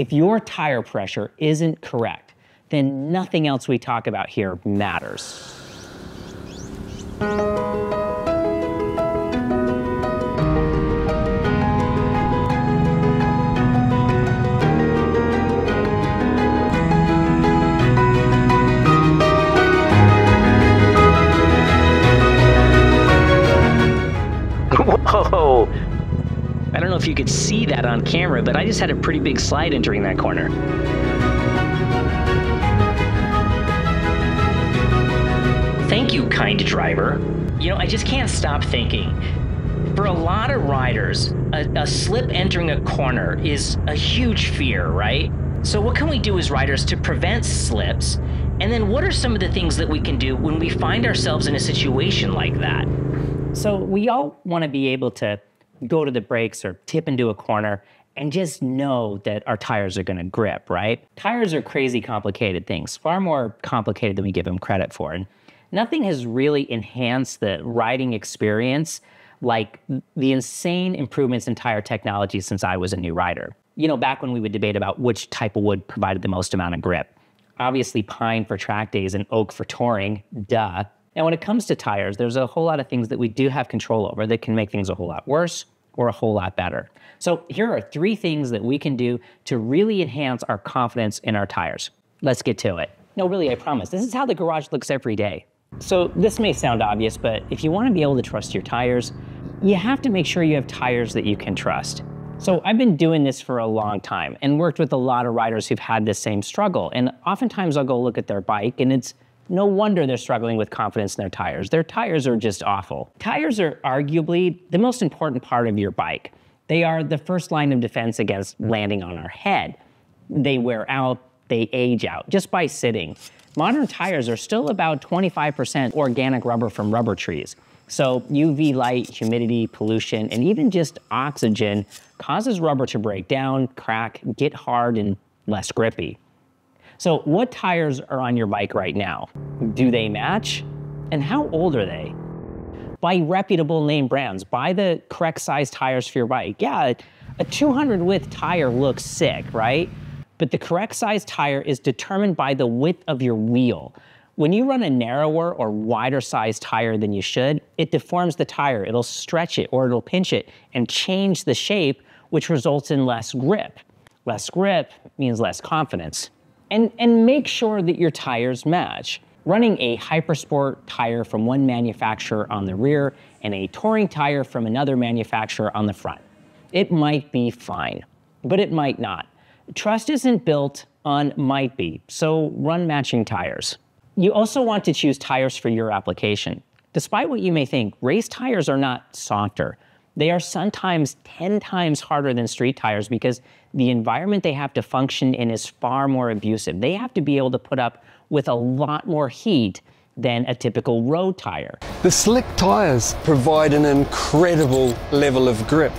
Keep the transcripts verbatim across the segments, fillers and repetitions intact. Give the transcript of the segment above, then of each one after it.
If your tire pressure isn't correct, then nothing else we talk about here matters. Whoa! I don't know if you could see that on camera, but I just had a pretty big slide entering that corner. Thank you, kind driver. You know, I just can't stop thinking. For a lot of riders, a, a slip entering a corner is a huge fear, right? So what can we do as riders to prevent slips? And then what are some of the things that we can do when we find ourselves in a situation like that? So we all want to be able to go to the brakes or tip into a corner and just know that our tires are going to grip, right? Tires are crazy complicated things, far more complicated than we give them credit for. And nothing has really enhanced the riding experience like the insane improvements in tire technology since I was a new rider. You know, back when we would debate about which type of wood provided the most amount of grip. Obviously pine for track days and oak for touring, duh. And when it comes to tires, there's a whole lot of things that we do have control over that can make things a whole lot worse or a whole lot better. So here are three things that we can do to really enhance our confidence in our tires. Let's get to it. No, really, I promise. This is how the garage looks every day. So this may sound obvious, but if you want to be able to trust your tires, you have to make sure you have tires that you can trust. So I've been doing this for a long time and worked with a lot of riders who've had this same struggle. And oftentimes I'll go look at their bike and it's no wonder they're struggling with confidence in their tires. Their tires are just awful. Tires are arguably the most important part of your bike. They are the first line of defense against landing on our head. They wear out, they age out just by sitting. Modern tires are still about twenty-five percent organic rubber from rubber trees. So U V light, humidity, pollution, and even just oxygen causes rubber to break down, crack, get hard, and less grippy. So what tires are on your bike right now? Do they match? And how old are they? Buy reputable name brands. Buy the correct size tires for your bike. Yeah, a two hundred width tire looks sick, right? But the correct size tire is determined by the width of your wheel. When you run a narrower or wider size tire than you should, it deforms the tire. It'll stretch it or it'll pinch it and change the shape, which results in less grip. Less grip means less confidence. And, and make sure that your tires match. Running a hypersport tire from one manufacturer on the rear and a touring tire from another manufacturer on the front. It might be fine, but it might not. Trust isn't built on might be, so run matching tires. You also want to choose tires for your application. Despite what you may think, race tires are not softer. They are sometimes ten times harder than street tires because the environment they have to function in is far more abusive. They have to be able to put up with a lot more heat than a typical road tire. The slick tires provide an incredible level of grip,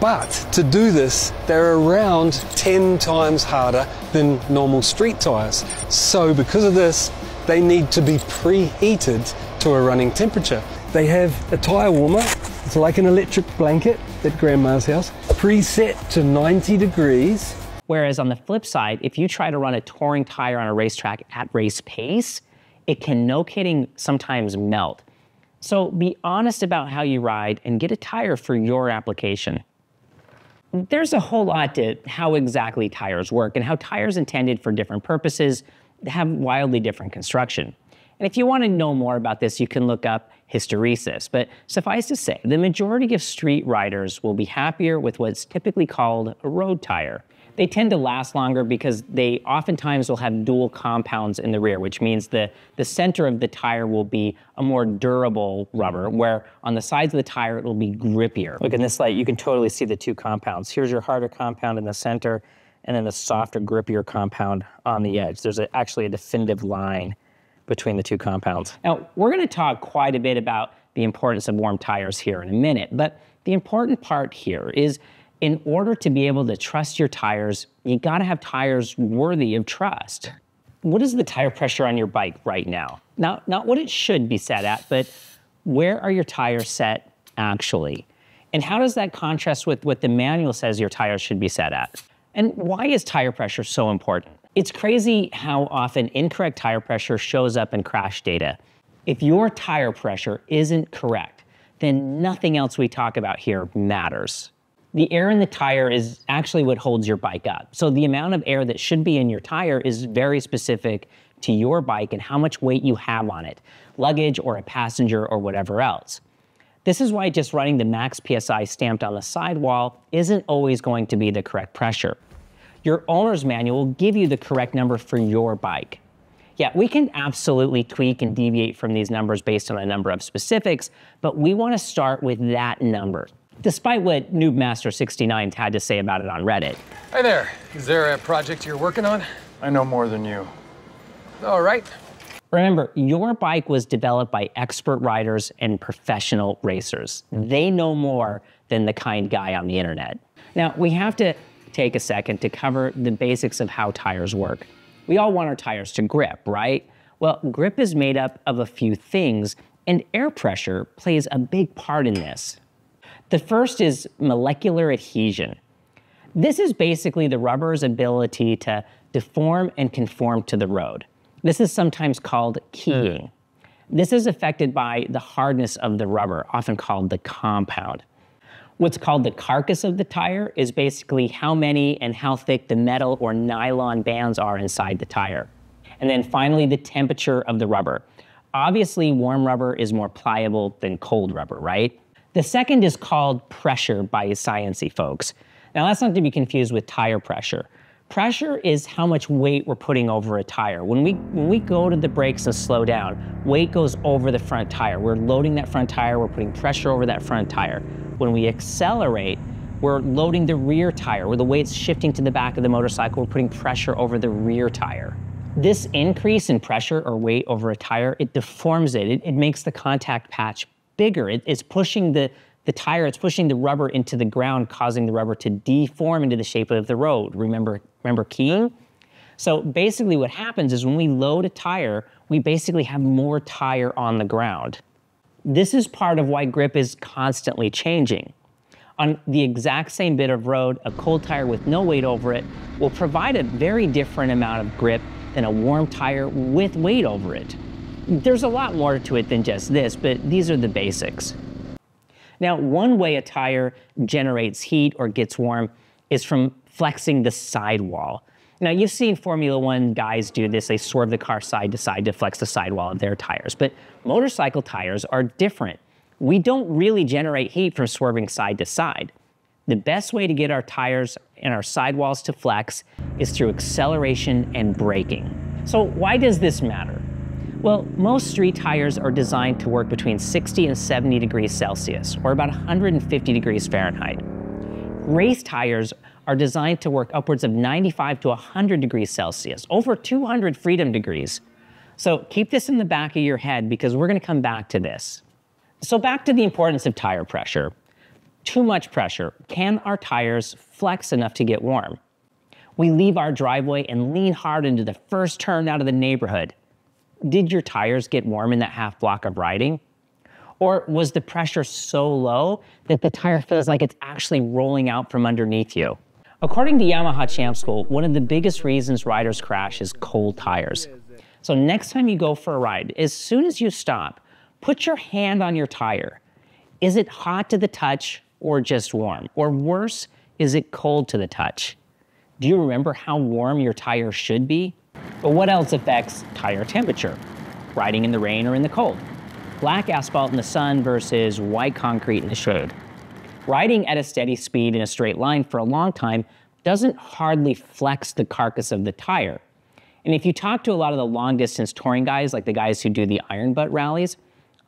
but to do this, they're around ten times harder than normal street tires. So because of this, they need to be preheated to a running temperature. They have a tire warmer. It's like an electric blanket at grandma's house, preset to ninety degrees. Whereas on the flip side, if you try to run a touring tire on a racetrack at race pace, it can, no kidding, sometimes melt. So be honest about how you ride and get a tire for your application. There's a whole lot to how exactly tires work and how tires intended for different purposes have wildly different construction. And if you want to know more about this, you can look up hysteresis. But suffice to say, the majority of street riders will be happier with what's typically called a road tire. They tend to last longer because they oftentimes will have dual compounds in the rear, which means the, the center of the tire will be a more durable rubber, where on the sides of the tire, it will be grippier. Look, in this light, you can totally see the two compounds. Here's your harder compound in the center, and then the softer, grippier compound on the edge. There's a, actually a definitive line between the two compounds. Now, we're gonna talk quite a bit about the importance of warm tires here in a minute, but the important part here is in order to be able to trust your tires, you gotta have tires worthy of trust. What is the tire pressure on your bike right now? Now, not what it should be set at, but where are your tires set actually? And how does that contrast with what the manual says your tires should be set at? And why is tire pressure so important? It's crazy how often incorrect tire pressure shows up in crash data. If your tire pressure isn't correct, then nothing else we talk about here matters. The air in the tire is actually what holds your bike up. So the amount of air that should be in your tire is very specific to your bike and how much weight you have on it, luggage or a passenger or whatever else. This is why just running the max P S I stamped on the sidewall isn't always going to be the correct pressure. Your owner's manual will give you the correct number for your bike. Yeah, we can absolutely tweak and deviate from these numbers based on a number of specifics, but we want to start with that number, despite what Noob Master sixty-nine's had to say about it on Reddit. Hi there, is there a project you're working on? I know more than you. All right. Remember, your bike was developed by expert riders and professional racers. They know more than the kind guy on the internet. Now, we have to take a second to cover the basics of how tires work. We all want our tires to grip, right? Well, grip is made up of a few things, and air pressure plays a big part in this. The first is molecular adhesion. This is basically the rubber's ability to deform and conform to the road. This is sometimes called keying. This is affected by the hardness of the rubber, often called the compound. What's called the carcass of the tire is basically how many and how thick the metal or nylon bands are inside the tire. And then finally, the temperature of the rubber. Obviously, warm rubber is more pliable than cold rubber, right? The second is called pressure by sciencey folks. Now, that's not to be confused with tire pressure. Pressure is how much weight we're putting over a tire. When we, when we go to the brakes and slow down, weight goes over the front tire. We're loading that front tire, we're putting pressure over that front tire. When we accelerate, we're loading the rear tire, where the weight's shifting to the back of the motorcycle, we're putting pressure over the rear tire. This increase in pressure or weight over a tire, it deforms it. It, it makes the contact patch bigger. It, it's pushing the The tire, it's pushing the rubber into the ground, causing the rubber to deform into the shape of the road. Remember, remember keying? So basically what happens is when we load a tire, we basically have more tire on the ground. This is part of why grip is constantly changing. On the exact same bit of road, a cold tire with no weight over it will provide a very different amount of grip than a warm tire with weight over it. There's a lot more to it than just this, but these are the basics. Now, one way a tire generates heat or gets warm is from flexing the sidewall. Now, you've seen Formula One guys do this. They swerve the car side to side to flex the sidewall of their tires. But motorcycle tires are different. We don't really generate heat from swerving side to side. The best way to get our tires and our sidewalls to flex is through acceleration and braking. So why does this matter? Well, most street tires are designed to work between sixty and seventy degrees Celsius, or about one hundred fifty degrees Fahrenheit. Race tires are designed to work upwards of ninety-five to one hundred degrees Celsius, over two hundred freedom degrees. So keep this in the back of your head because we're going to come back to this. So back to the importance of tire pressure. Too much pressure. Can our tires flex enough to get warm? We leave our driveway and lean hard into the first turn out of the neighborhood. Did your tires get warm in that half block of riding? Or was the pressure so low that the tire feels like it's actually rolling out from underneath you? According to Yamaha Champions School, one of the biggest reasons riders crash is cold tires. So next time you go for a ride, as soon as you stop, put your hand on your tire. Is it hot to the touch or just warm? Or worse, is it cold to the touch? Do you remember how warm your tire should be? But what else affects tire temperature? Riding in the rain or in the cold? Black asphalt in the sun versus white concrete in the shade. Riding at a steady speed in a straight line for a long time doesn't hardly flex the carcass of the tire. And if you talk to a lot of the long distance touring guys, like the guys who do the Iron Butt rallies,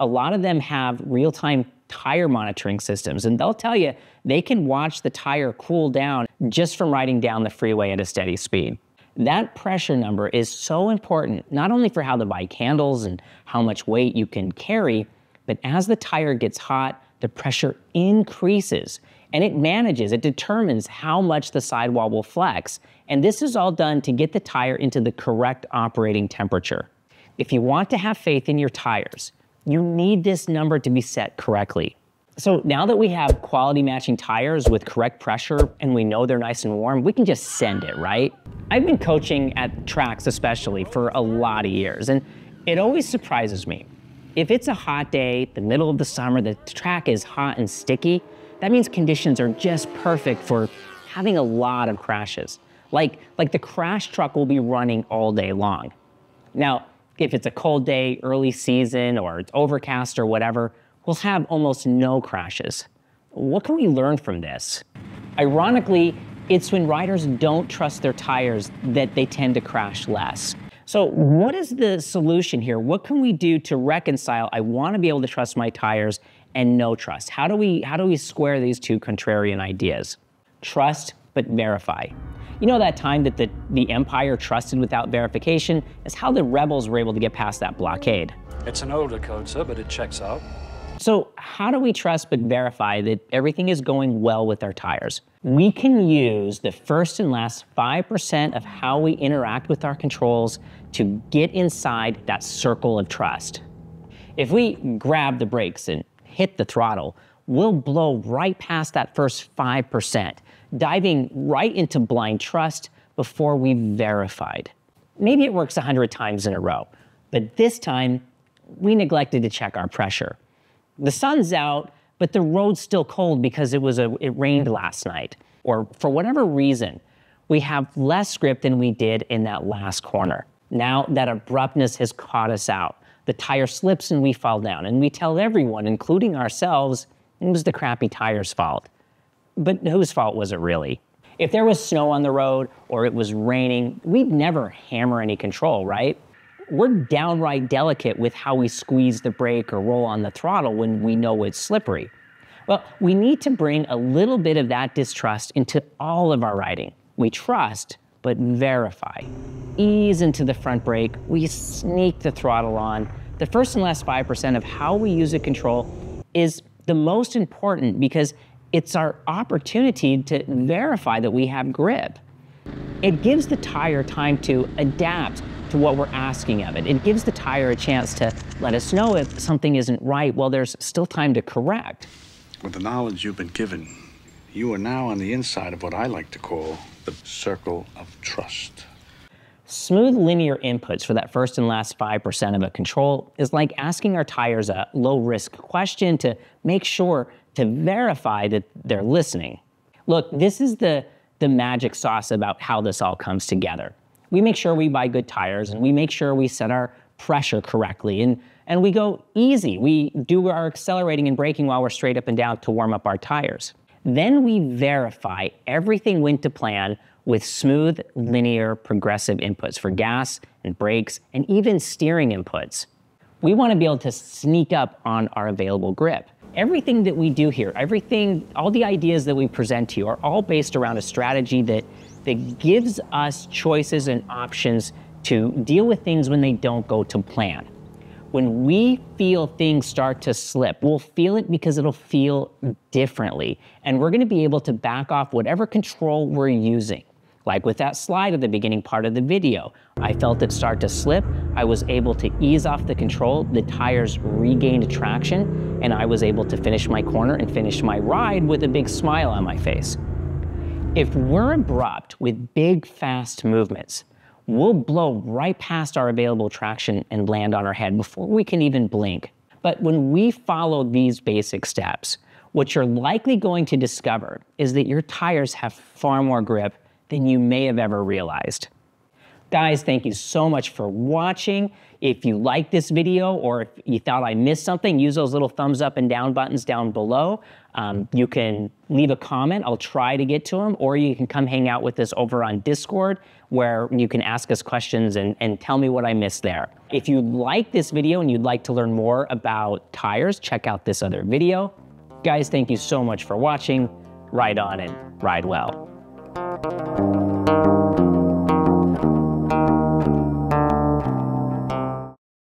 a lot of them have real-time tire monitoring systems, and they'll tell you they can watch the tire cool down just from riding down the freeway at a steady speed. That pressure number is so important, not only for how the bike handles and how much weight you can carry, but as the tire gets hot, the pressure increases and it manages, it determines how much the sidewall will flex. And this is all done to get the tire into the correct operating temperature. If you want to have faith in your tires, you need this number to be set correctly. So now that we have quality matching tires with correct pressure and we know they're nice and warm, we can just send it, right? I've been coaching at tracks especially for a lot of years, and it always surprises me. If it's a hot day, the middle of the summer, the track is hot and sticky, that means conditions are just perfect for having a lot of crashes. Like, like the crash truck will be running all day long. Now, if it's a cold day, early season, or it's overcast or whatever, we'll have almost no crashes. What can we learn from this? Ironically, it's when riders don't trust their tires that they tend to crash less. So what is the solution here? What can we do to reconcile, I want to be able to trust my tires, and no trust? How do we, how do we square these two contrarian ideas? Trust, but verify. You know, that time that the, the empire trusted without verification is how the rebels were able to get past that blockade. It's an older code, sir, but it checks out. So how do we trust but verify that everything is going well with our tires? We can use the first and last five percent of how we interact with our controls to get inside that circle of trust. If we grab the brakes and hit the throttle, we'll blow right past that first five percent. Diving right into blind trust before we verified. Maybe it works one hundred times in a row, but this time we neglected to check our pressure. The sun's out, but the road's still cold because it was a, it rained last night. Or for whatever reason, we have less grip than we did in that last corner. Now that abruptness has caught us out. The tire slips and we fall down, and we tell everyone, including ourselves, it was the crappy tire's fault. But whose fault was it really? If there was snow on the road or it was raining, we'd never hammer any control, right? We're downright delicate with how we squeeze the brake or roll on the throttle when we know it's slippery. Well, we need to bring a little bit of that distrust into all of our riding. We trust, but verify. Ease into the front brake, we sneak the throttle on. The first and last five percent of how we use a control is the most important because it's our opportunity to verify that we have grip. It gives the tire time to adapt to what we're asking of it. It gives the tire a chance to let us know if something isn't right. Well, there's still time to correct. With the knowledge you've been given, you are now on the inside of what I like to call the circle of trust. Smooth linear inputs for that first and last five percent of a control is like asking our tires a low-risk question to make sure to verify that they're listening. Look, this is the, the magic sauce about how this all comes together. We make sure we buy good tires, and we make sure we set our pressure correctly, and, and we go easy. We do our accelerating and braking while we're straight up and down to warm up our tires. Then we verify everything went to plan with smooth, linear, progressive inputs for gas and brakes and even steering inputs. We want to be able to sneak up on our available grip. Everything that we do here, everything, all the ideas that we present to you are all based around a strategy that, that gives us choices and options to deal with things when they don't go to plan. When we feel things start to slip, we'll feel it because it'll feel differently. And we're going to be able to back off whatever control we're using. Like with that slide at the beginning part of the video, I felt it start to slip. I was able to ease off the control. The tires regained traction, and I was able to finish my corner and finish my ride with a big smile on my face. If we're abrupt with big, fast movements, we'll blow right past our available traction and land on our head before we can even blink. But when we follow these basic steps, what you're likely going to discover is that your tires have far more grip than you may have ever realized. Guys, thank you so much for watching. If you like this video or if you thought I missed something, use those little thumbs up and down buttons down below. Um, you can leave a comment. I'll try to get to them, or you can come hang out with us over on Discord where you can ask us questions and, and tell me what I missed there. If you like this video and you'd like to learn more about tires, check out this other video. Guys, thank you so much for watching. Ride on and ride well.